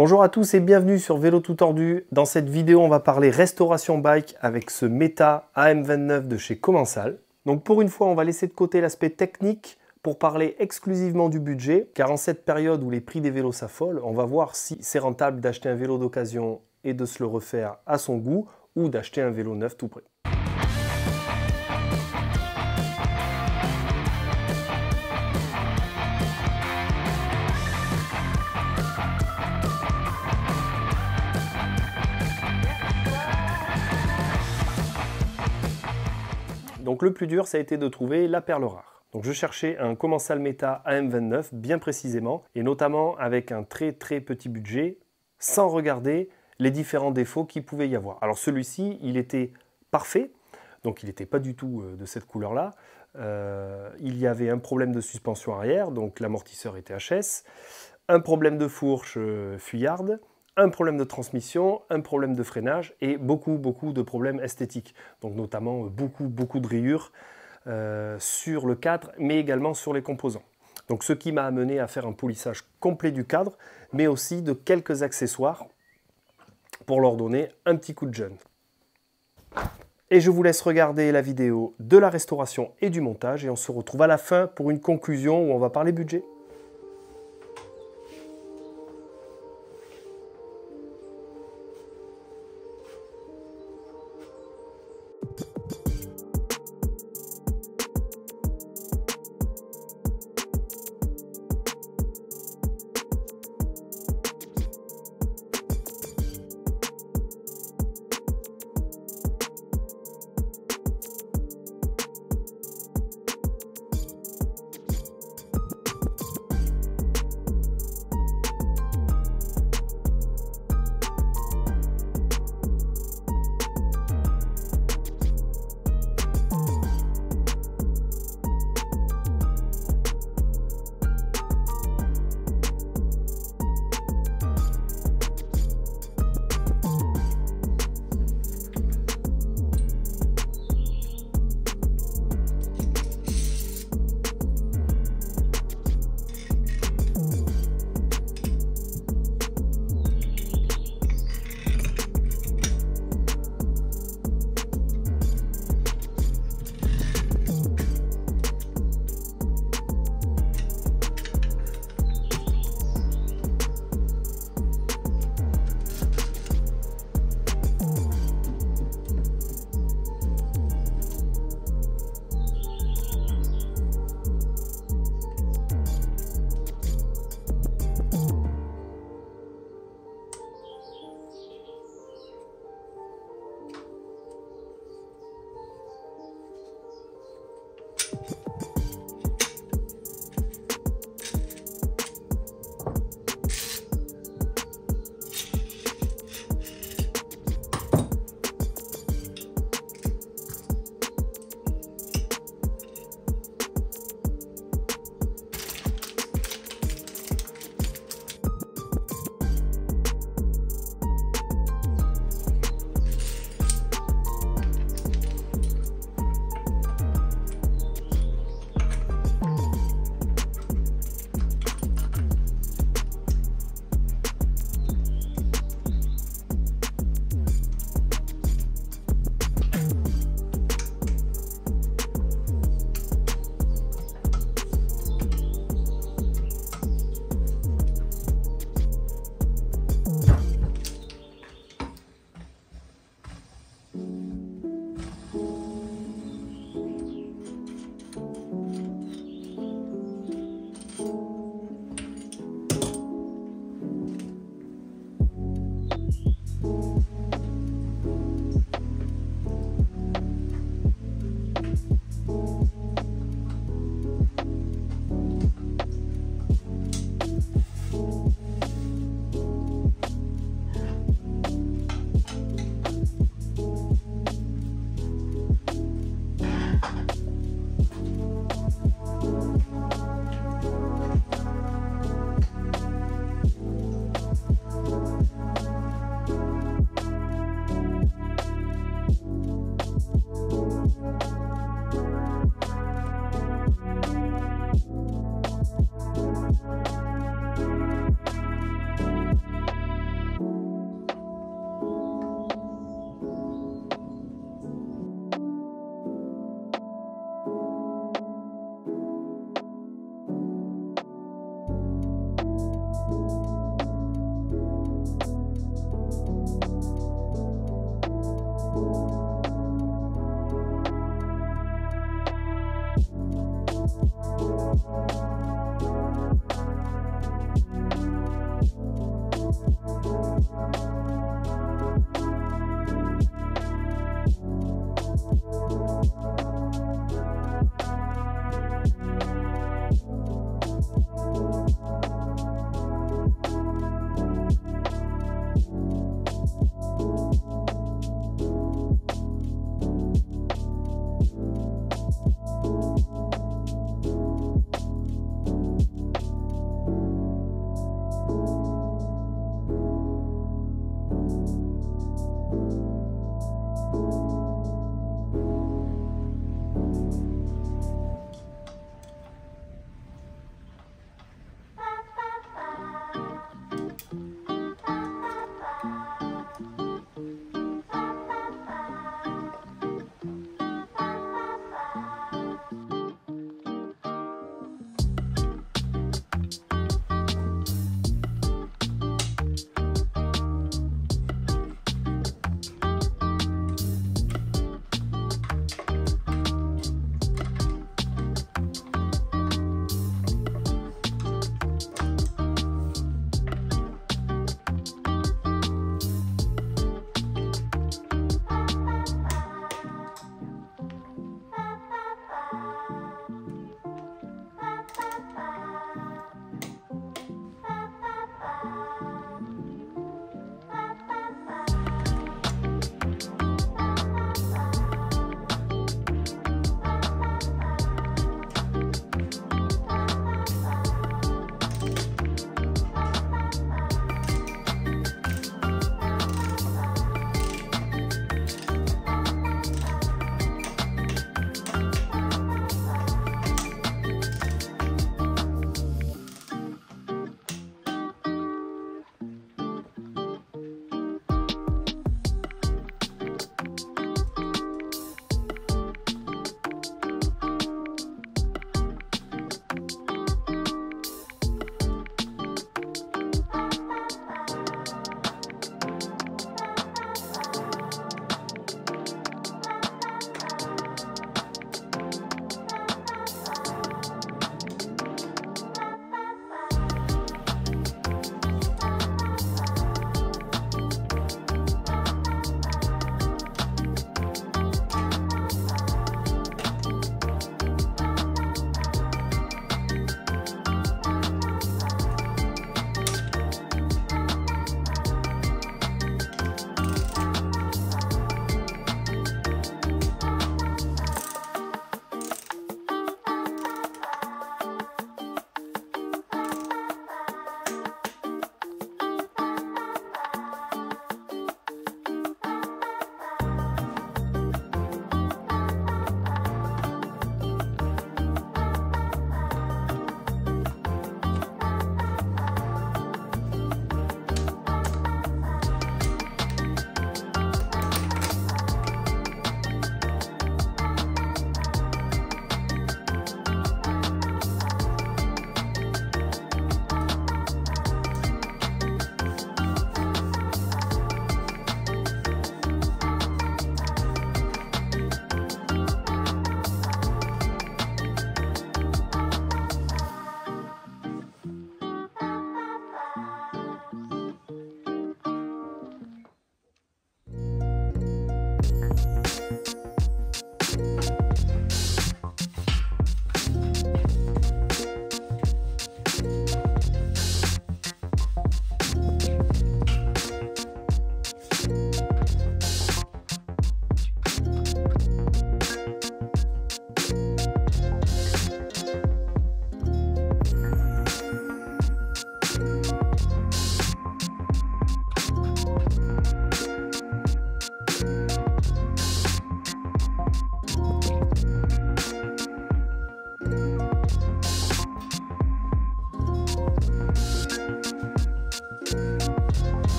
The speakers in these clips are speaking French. Bonjour à tous et bienvenue sur Vélo Tout Tordu. Dans cette vidéo, on va parler restauration bike avec ce Meta AM 29 de chez Commencal. Donc pour une fois, on va laisser de côté l'aspect technique pour parler exclusivement du budget, car en cette période où les prix des vélos s'affolent, on va voir si c'est rentable d'acheter un vélo d'occasion et de se le refaire à son goût, ou d'acheter un vélo neuf tout prêt. Donc le plus dur, ça a été de trouver la perle rare. Donc je cherchais un Commencal Meta AM29 bien précisément, et notamment avec un très petit budget, sans regarder les différents défauts qu'il pouvait y avoir. Alors celui-ci, il était parfait, donc il n'était pas du tout de cette couleur-là. Il y avait un problème de suspension arrière, donc l'amortisseur était HS, un problème de fourche fuyarde, un problème de transmission, un problème de freinage et beaucoup de problèmes esthétiques. Donc notamment beaucoup de rayures sur le cadre, mais également sur les composants. Donc ce qui m'a amené à faire un polissage complet du cadre, mais aussi de quelques accessoires pour leur donner un petit coup de jeune. Et je vous laisse regarder la vidéo de la restauration et du montage, et on se retrouve à la fin pour une conclusion où on va parler budget.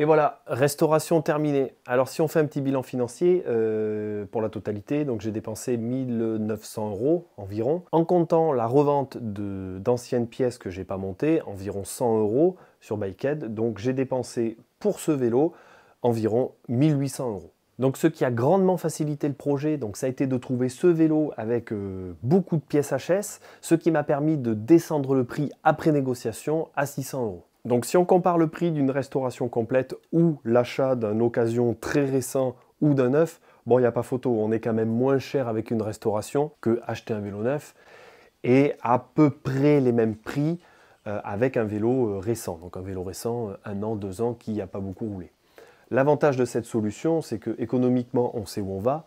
Et voilà, restauration terminée. Alors si on fait un petit bilan financier pour la totalité, donc j'ai dépensé 1 900 € environ, en comptant la revente d'anciennes pièces que j'ai pas montées, environ 100 € sur Bikehead. Donc j'ai dépensé pour ce vélo environ 1 800 €. Donc ce qui a grandement facilité le projet, donc ça a été de trouver ce vélo avec beaucoup de pièces HS, ce qui m'a permis de descendre le prix après négociation à 600 €. Donc si on compare le prix d'une restauration complète ou l'achat d'un occasion très récent ou d'un neuf, bon il n'y a pas photo, on est quand même moins cher avec une restauration que acheter un vélo neuf et à peu près les mêmes prix avec un vélo récent. Donc un vélo récent, 1 an, 2 ans, qui n'a pas beaucoup roulé. L'avantage de cette solution, c'est que économiquement, on sait où on va.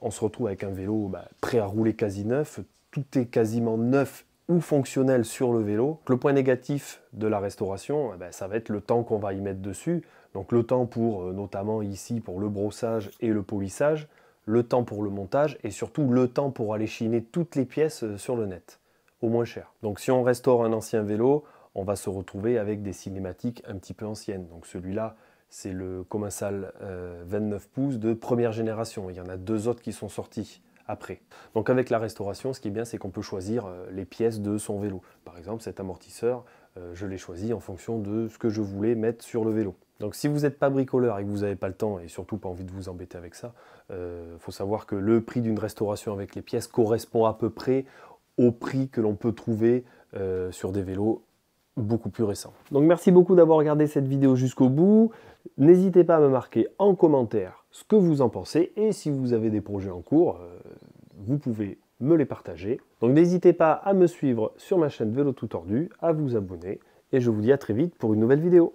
On se retrouve avec un vélo prêt à rouler quasi neuf. Tout est quasiment neuf ou fonctionnel sur le vélo. Le point négatif de la restauration, ça va être le temps qu'on va y mettre dessus. Donc le temps pour, notamment ici, pour le brossage et le polissage, le temps pour le montage et surtout le temps pour aller chiner toutes les pièces sur le net, au moins cher. Donc si on restaure un ancien vélo, on va se retrouver avec des cinématiques un petit peu anciennes. Donc celui-là, c'est le Commencal 29 pouces de première génération. Il y en a 2 autres qui sont sortis après. Donc avec la restauration, ce qui est bien, c'est qu'on peut choisir les pièces de son vélo. Par exemple, cet amortisseur, je l'ai choisi en fonction de ce que je voulais mettre sur le vélo. Donc si vous n'êtes pas bricoleur et que vous n'avez pas le temps et surtout pas envie de vous embêter avec ça, faut savoir que le prix d'une restauration avec les pièces correspond à peu près au prix que l'on peut trouver sur des vélos beaucoup plus récent. Donc merci beaucoup d'avoir regardé cette vidéo jusqu'au bout. N'hésitez pas à me marquer en commentaire ce que vous en pensez et si vous avez des projets en cours, vous pouvez me les partager. Donc n'hésitez pas à me suivre sur ma chaîne Vélo Tout Tordu, à vous abonner et je vous dis à très vite pour une nouvelle vidéo.